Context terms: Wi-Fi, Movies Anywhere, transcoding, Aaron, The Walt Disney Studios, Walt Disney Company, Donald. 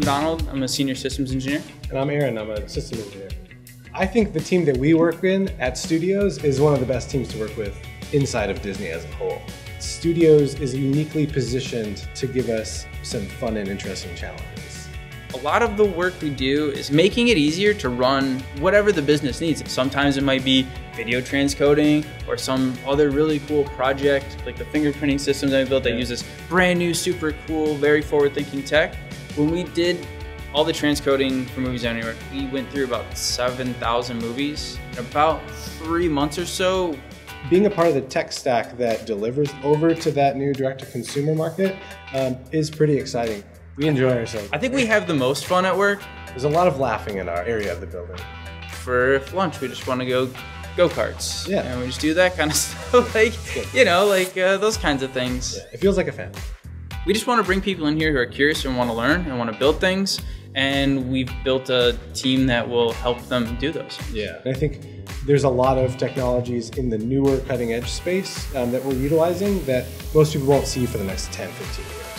I'm Donald, I'm a senior systems engineer. And I'm Aaron, I'm a systems engineer. I think the team that we work in at Studios is one of the best teams to work with inside of Disney as a whole. Studios is uniquely positioned to give us some fun and interesting challenges. A lot of the work we do is making it easier to run whatever the business needs. Sometimes it might be video transcoding or some other really cool project, like the fingerprinting system that we built that uses brand new, super cool, very forward-thinking tech. When we did all the transcoding for Movies Anywhere, we went through about 7,000 movies in about 3 months or so. Being a part of the tech stack that delivers over to that new direct-to-consumer market is pretty exciting. We enjoy ourselves. I think we have the most fun at work. There's a lot of laughing in our area of the building. For lunch, we just want to go-karts. Yeah. And we just do that kind of stuff, like, you know, like those kinds of things. Yeah. It feels like a family. We just want to bring people in here who are curious and want to learn and want to build things. And we've built a team that will help them do those. Yeah, and I think there's a lot of technologies in the newer cutting edge space that we're utilizing that most people won't see for the next 10, 15 years.